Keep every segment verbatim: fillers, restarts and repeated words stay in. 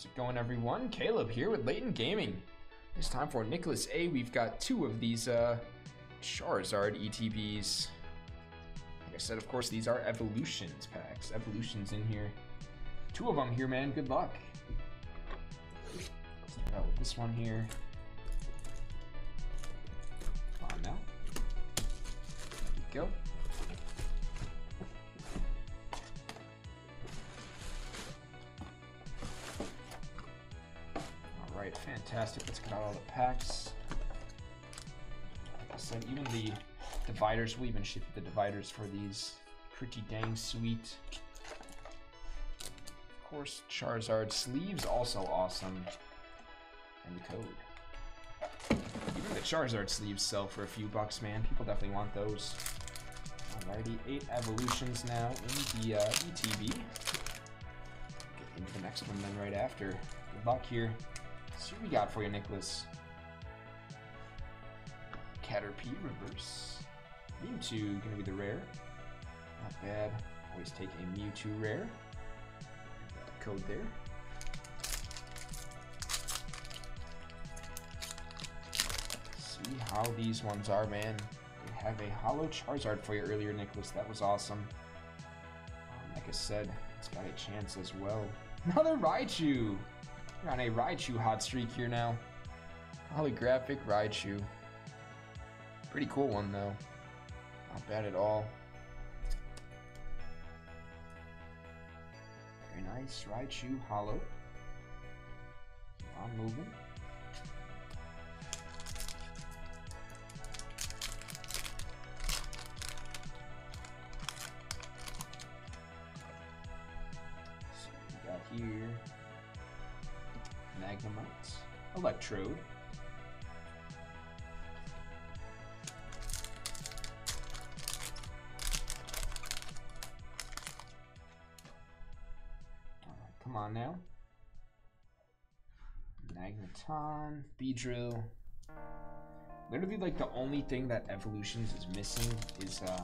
How's it going, everyone? Caleb here with Layton Gaming. It's time for Nicholas A. We've got two of these uh, Charizard E T Bs. Like I said, of course, these are Evolutions packs. Evolutions in here. Two of them here, man. Good luck. Let's start out with this one here. Come on now. There we go. Alright, fantastic. Let's get out all the packs. Like I said, even the dividers, we even shipped the dividers for these. Pretty dang sweet. Of course, Charizard sleeves, also awesome. And the code. Even the Charizard sleeves sell for a few bucks, man. People definitely want those. Alrighty, eight evolutions now in the uh, E T B. Get into the next one then right after. Good luck here. See what we got for you, Nicholas. Caterpie, reverse. Mewtwo, gonna be the rare. Not bad. Always take a Mewtwo rare. Code there. See how these ones are, man. We have a holo Charizard for you earlier, Nicholas. That was awesome. Um, like I said, it's got a chance as well. Another Raichu! We're on a Raichu hot streak here now. Holographic Raichu. Pretty cool one, though. Not bad at all. Very nice. Raichu holo. I'm moving. So we got here. Magnemite, Electrode, all right, come on now, Magneton, Beedrill. Literally like the only thing that Evolutions is missing is um,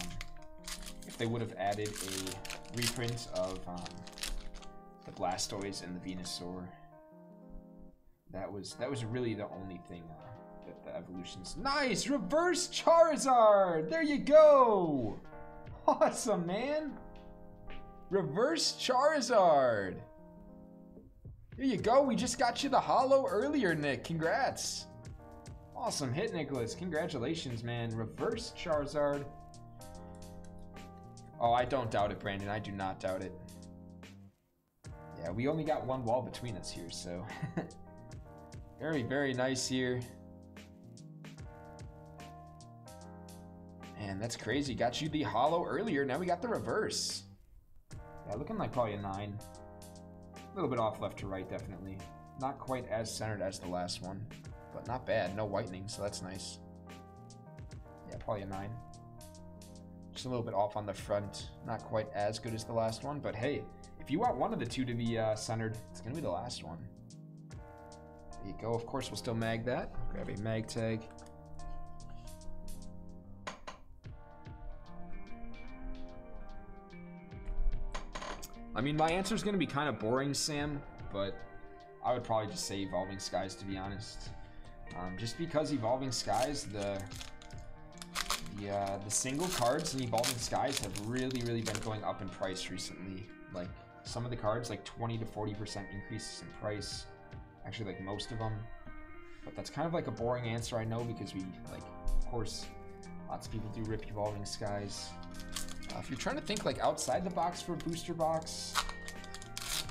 if they would have added a reprint of um, the Blastoise and the Venusaur. That was that was really the only thing uh, that the Evolutions. Nice! Reverse Charizard! There you go! Awesome, man! Reverse Charizard! There you go! We just got you the holo earlier, Nick. Congrats! Awesome hit, Nicholas. Congratulations, man. Reverse Charizard. Oh, I don't doubt it, Brandon. I do not doubt it. Yeah, we only got one wall between us here, so... Very, very nice here. Man, that's crazy. Got you the holo earlier. Now we got the reverse. Yeah, looking like probably a nine. A little bit off left to right, definitely. Not quite as centered as the last one, but not bad. No whitening, so that's nice. Yeah, probably a nine. Just a little bit off on the front. Not quite as good as the last one, but hey, if you want one of the two to be uh, centered, it's going to be the last one. There you go. Of course, we'll still mag that. Grab a mag tag. I mean, my answer is going to be kind of boring, Sam, but I would probably just say Evolving Skies, to be honest. Um, just because Evolving Skies, the the, uh, the single cards in Evolving Skies have really, really been going up in price recently. Like, some of the cards, like twenty to forty percent increases in price. Actually, like most of them, but that's kind of like a boring answer, I know, because we, like, of course, lots of people do rip Evolving Skies. Uh, if you're trying to think, like, outside the box for a booster box,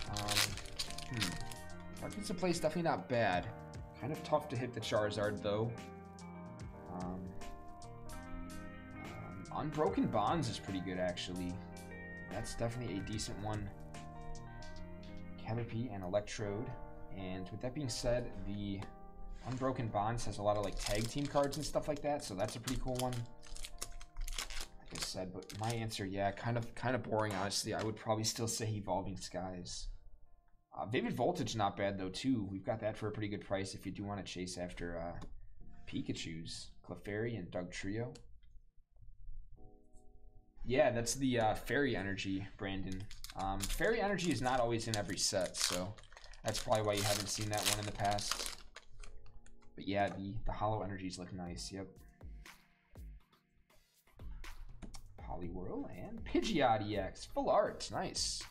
um, hmm, Darkness Ablaze, definitely not bad. Kind of tough to hit the Charizard, though. Um, um, Unbroken Bonds is pretty good, actually. That's definitely a decent one. Caterpie and Electrode. And with that being said, the Unbroken Bonds has a lot of like tag team cards and stuff like that, so that's a pretty cool one. Like I said, but my answer, yeah, kind of kind of boring, honestly. I would probably still say Evolving Skies. Uh, Vivid Voltage, not bad though, too. We've got that for a pretty good price if you do want to chase after uh, Pikachu's, Clefairy, and Dugtrio. Yeah, that's the uh, Fairy Energy, Brandon. Um, Fairy Energy is not always in every set, so... That's probably why you haven't seen that one in the past. But yeah, the, the hollow energies look nice. Yep. Poliwhirl and Pidgeot E X. Full art. Nice.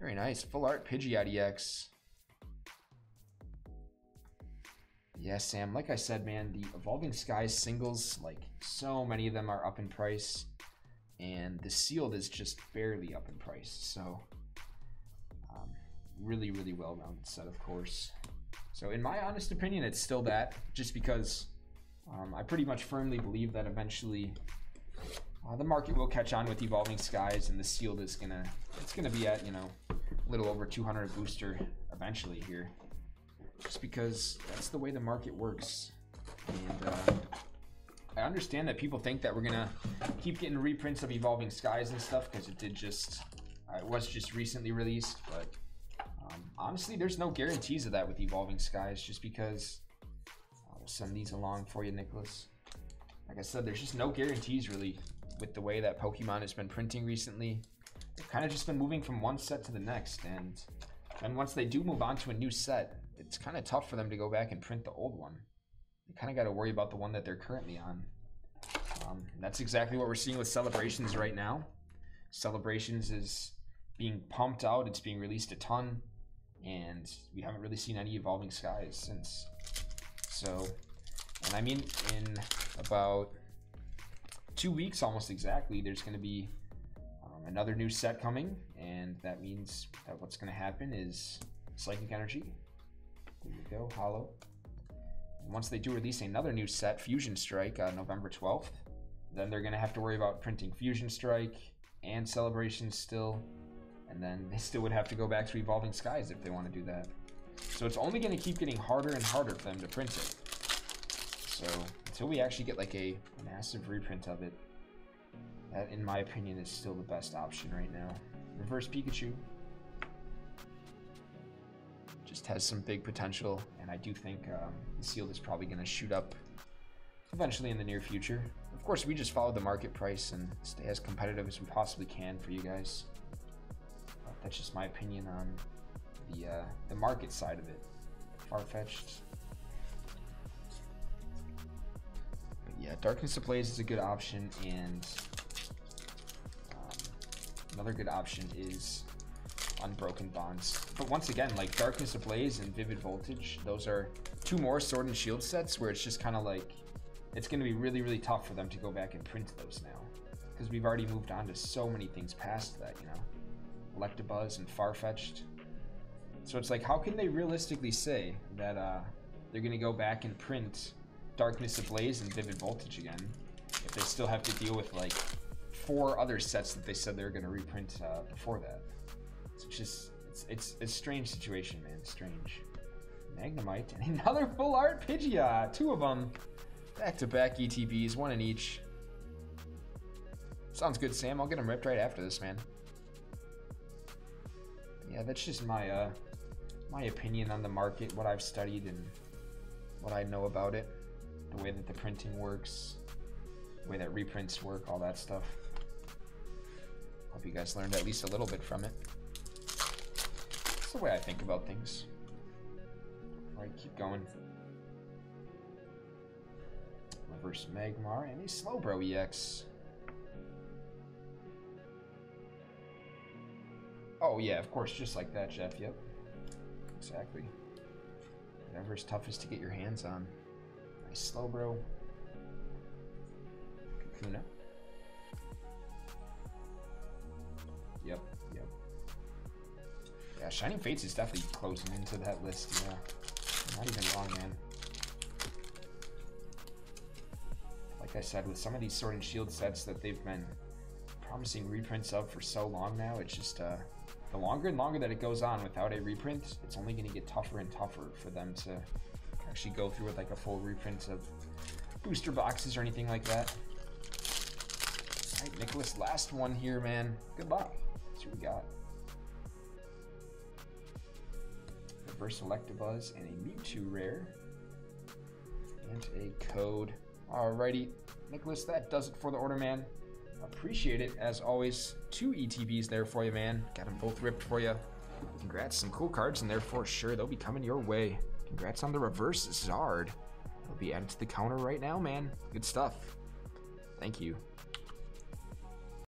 Very nice. Full art Pidgeot E X. Yeah, Sam, like I said, man, the Evolving Skies singles, like so many of them are up in price. And the sealed is just barely up in price. So um, really, really well-rounded set, of course. So in my honest opinion, it's still that, just because um, I pretty much firmly believe that eventually uh, the market will catch on with Evolving Skies, and the sealed is gonna, it's gonna be at, you know, a little over two hundred a booster eventually here. Just because that's the way the market works. And uh, I understand that people think that we're gonna keep getting reprints of Evolving Skies and stuff, because it did just, uh, it was just recently released, but um, honestly, there's no guarantees of that with Evolving Skies, just because, uh, we'll send these along for you, Nicholas. Like I said, there's just no guarantees really with the way that Pokemon has been printing recently. They've kind of just been moving from one set to the next, and then once they do move on to a new set, it's kind of tough for them to go back and print the old one. They kind of got to worry about the one that they're currently on. Um, that's exactly what we're seeing with Celebrations right now. Celebrations is being pumped out. It's being released a ton. And we haven't really seen any Evolving Skies since. So, and I mean, in about two weeks almost exactly, there's going to be um, another new set coming. And that means that what's going to happen is Psychic Energy. There you go, hollow. And once they do release another new set, Fusion Strike, on uh, November twelfth, then they're gonna have to worry about printing Fusion Strike and Celebrations still, and then they still would have to go back to Evolving Skies if they want to do that. So it's only gonna keep getting harder and harder for them to print it. So until we actually get like a massive reprint of it, that in my opinion is still the best option right now. Reverse Pikachu. Just has some big potential, and I do think um, the sealed is probably going to shoot up eventually in the near future. Of course, we just follow the market price and stay as competitive as we possibly can for you guys. But that's just my opinion on the uh, the market side of it. Far-fetched. But yeah, Darkness Ablaze is a good option, and um, another good option is Unbroken Bonds. But once again, like Darkness Ablaze and Vivid Voltage, those are two more Sword and Shield sets where it's just kind of like, it's going to be really, really tough for them to go back and print those now, because we've already moved on to so many things past that, you know, Electabuzz and Farfetch'd. So it's like, how can they realistically say that uh, they're going to go back and print Darkness Ablaze and Vivid Voltage again if they still have to deal with like four other sets that they said they were going to reprint uh, before that? It's just, it's, it's a strange situation, man. Strange. Magnemite and another full art Pidgeot. Two of them. Back-to-back E T Bs, one in each. Sounds good, Sam. I'll get them ripped right after this, man. Yeah, that's just my, uh, my opinion on the market, what I've studied and what I know about it. The way that the printing works, the way that reprints work, all that stuff. Hope you guys learned at least a little bit from it. The way I think about things. All right, keep going. Reverse Magmar and a Slowbro E X. Oh yeah, of course, just like that, Jeff. Yep, exactly. Whatever's toughest to get your hands on. Nice Slowbro. Kakuna. Yep. Yep. Yeah, Shining Fates is definitely closing into that list, yeah. I'm not even wrong, man. Like I said, with some of these Sword and Shield sets that they've been promising reprints of for so long now, it's just, uh, the longer and longer that it goes on without a reprint, it's only going to get tougher and tougher for them to actually go through with like a full reprint of booster boxes or anything like that. All right, Nicholas, last one here, man. Good luck. That's what we got. Reverse Electabuzz and a Mewtwo rare. And a code. Alrighty, Nicholas, that does it for the order, man. Appreciate it, as always. Two E T Bs there for you, man. Got them both ripped for you. Congrats, some cool cards in there for sure. They'll be coming your way. Congrats on the reverse Zard. It'll be added to the counter right now, man. Good stuff. Thank you.